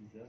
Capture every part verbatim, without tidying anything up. Exactly.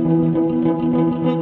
Thank you.